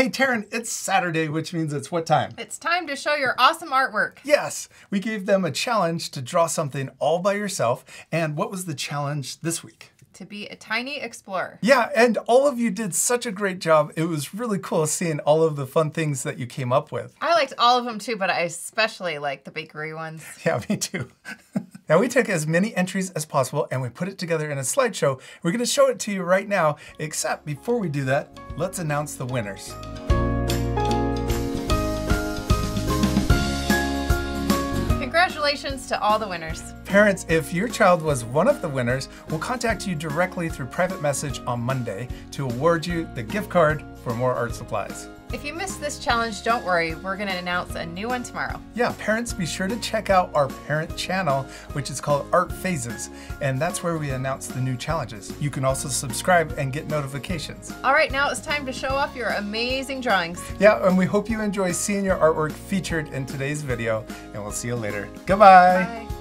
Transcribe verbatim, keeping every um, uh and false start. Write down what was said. Hey Taryn, it's Saturday, which means it's what time? It's time to show your awesome artwork. Yes, we gave them a challenge to draw something all by yourself. And what was the challenge this week? To be a tiny explorer. Yeah, and all of you did such a great job. It was really cool seeing all of the fun things that you came up with. I liked all of them too, but I especially liked the bakery ones. Yeah, me too. Now we took as many entries as possible and we put it together in a slideshow. We're gonna show it to you right now, except before we do that, let's announce the winners. Congratulations to all the winners. Parents, if your child was one of the winners, we'll contact you directly through private message on Monday to award you the gift card for more art supplies. If you missed this challenge, don't worry, we're gonna announce a new one tomorrow. Yeah, parents, be sure to check out our parent channel, which is called Art Phases, and that's where we announce the new challenges. You can also subscribe and get notifications. All right, now it's time to show off your amazing drawings. Yeah, and we hope you enjoy seeing your artwork featured in today's video, and we'll see you later. Goodbye. Bye.